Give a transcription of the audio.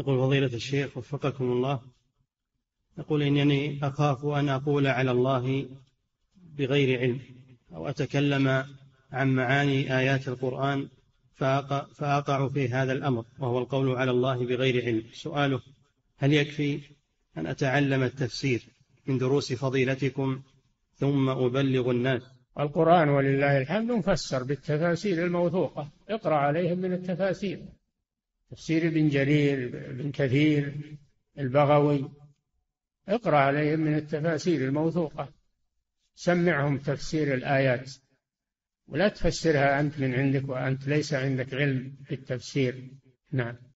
يقول فضيلة الشيخ وفقكم الله، يقول إنني أخاف أن أقول على الله بغير علم أو أتكلم عن معاني آيات القرآن فأقع في هذا الأمر وهو القول على الله بغير علم. سؤاله: هل يكفي أن أتعلم التفسير من دروس فضيلتكم ثم أبلغ الناس؟ القرآن ولله الحمد مفسر بالتفاسير الموثوقة، اقرأ عليهم من التفاسير، تفسير ابن جرير، ابن كثير، البغوي، اقرأ عليهم من التفاسير الموثوقة، سمعهم تفسير الآيات، ولا تفسرها أنت من عندك وأنت ليس عندك علم في التفسير. نعم.